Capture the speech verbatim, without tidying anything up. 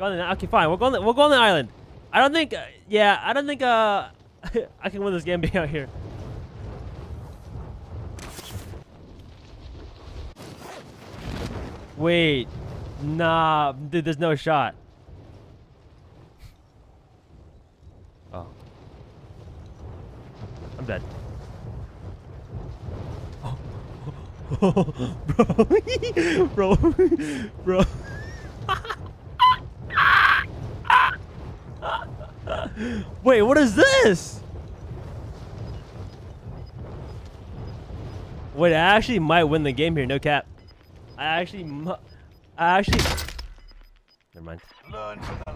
Go on the, okay, fine. We'll go on the, we'll go on the island. I don't think. Uh, yeah, I don't think. Uh, I can win this game being out here. Wait, nah, dude. There's no shot. Oh, I'm dead. Oh, bro, bro, bro. Wait, what is this? Wait, I actually might win the game here. No cap. I actually, I actually. Never mind.